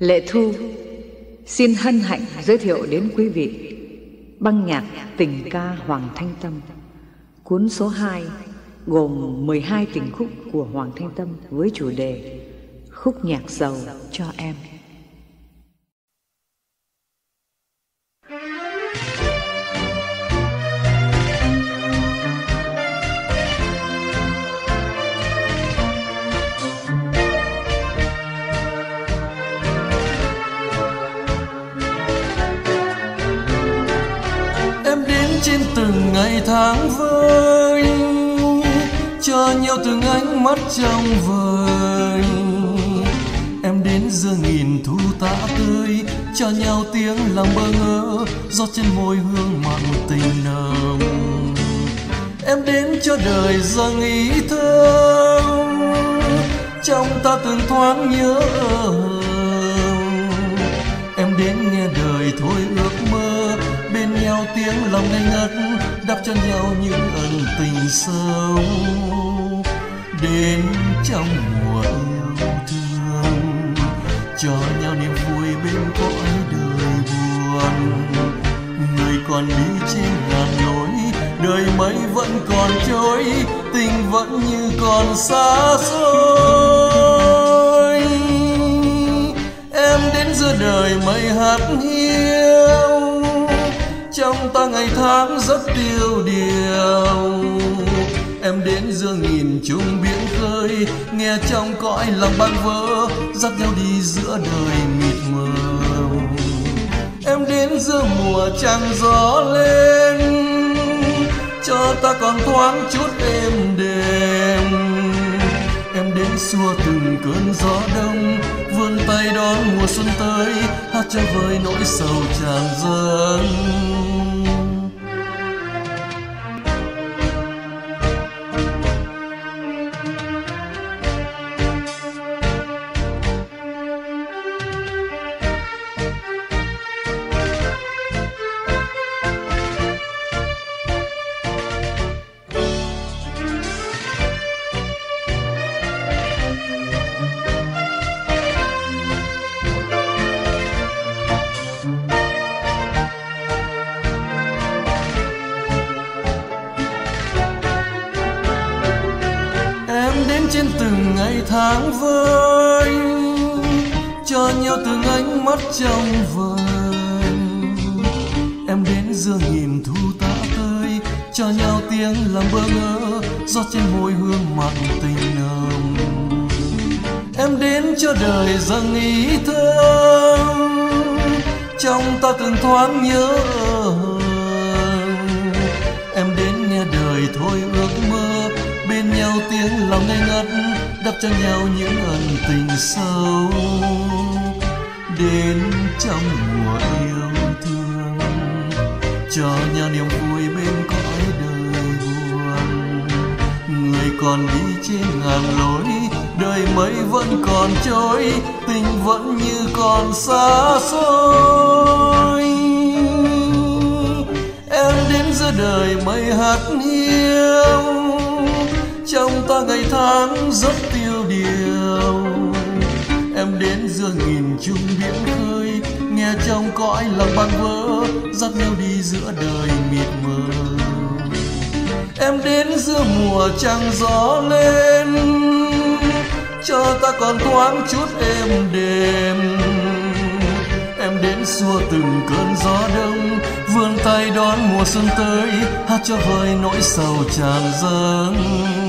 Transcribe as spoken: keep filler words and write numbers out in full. Lệ Thu xin hân hạnh giới thiệu đến quý vị băng nhạc tình ca Hoàng Thanh Tâm. Cuốn số hai gồm mười hai tình khúc của Hoàng Thanh Tâm với chủ đề Khúc nhạc sầu cho em. Trên từng ngày tháng vinh, cho nhau từng ánh mắt trong vời. Em đến giữa nghìn thu tả tươi, cho nhau tiếng lòng bơ ngỡ, rót trên môi hương mặn tình nồng. Em đến cho đời dâng ý thơm, trong ta từng thoáng nhớ. Em đến nghe đời thôi ước mơ, bên nhau tiếng lòng ngây ngất, đắp cho nhau những ân tình sâu đến trong mùa yêu thương, cho nhau niềm vui bên cõi đời buồn. Người còn đi trên ngàn lối, đời mấy vẫn còn trôi, tình vẫn như còn xa xôi. Em đến giữa đời mây hát hiu, trong ta ngày tháng rất tiêu điều. Em đến giữa nghìn chung biển khơi, nghe trong cõi lòng ban vỡ, dắt nhau đi giữa đời mịt mờ. Em đến giữa mùa trăng gió lên, cho ta còn thoáng chút êm đềm. Em đến xua từng cơn gió đông, vươn tay đón mùa xuân tới, hát cho vơi nỗi sầu tràn dâng. Trên từng ngày tháng vơi, cho nhau từng ánh mắt trong vời. Em đến giữa nghìn thu tả tơi, cho nhau tiếng lòng bơ ngỡ, rót trên môi hương mặn tình nồng. Em đến cho đời dâng ý thơm, trong ta từng thoáng nhớ. Em đến nghe đời thôi ước mơ, bên nhau tiếng lòng ngây ngất, đắp cho nhau những ân tình sâu đến trong mùa yêu thương, cho nhau niềm vui bên cõi đời buồn. Người còn đi trên ngàn lối, đời mấy vẫn còn trôi, tình vẫn như còn xa xôi. Em đến giữa đời mây hát hiu, trong ta ngày tháng rất tiêu điều. Em đến giữa nghìn chung biển khơi, nghe trong cõi lòng ban vỡ, dắt nhau đi giữa đời mịt mờ. Em đến giữa mùa trăng gió lên, cho ta còn thoáng chút êm đềm. Em đến xua từng cơn gió đông, vươn tay đón mùa xuân tới, hát cho vơi nỗi sầu tràn dâng.